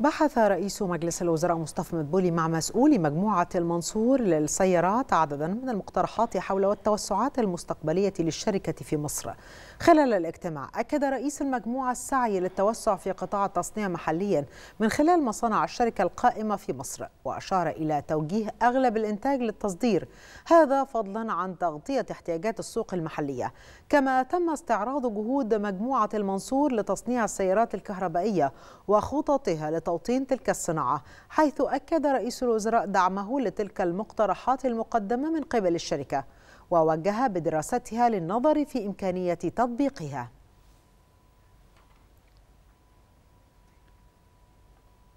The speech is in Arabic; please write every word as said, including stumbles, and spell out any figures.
بحث رئيس مجلس الوزراء مصطفى مدبولي مع مسؤولي مجموعة المنصور للسيارات عددا من المقترحات حول التوسعات المستقبلية للشركة في مصر. خلال الاجتماع أكد رئيس المجموعة السعي للتوسع في قطاع التصنيع محليا من خلال مصانع الشركة القائمة في مصر، وأشار إلى توجيه أغلب الإنتاج للتصدير، هذا فضلا عن تغطية احتياجات السوق المحلية. كما تم استعراض جهود مجموعة المنصور لتصنيع السيارات الكهربائية وخططها لتوطين تلك الصناعة، حيث أكد رئيس الوزراء دعمه لتلك المقترحات المقدمة من قبل الشركة، ووجه بدراستها للنظر في إمكانية تطبيقها.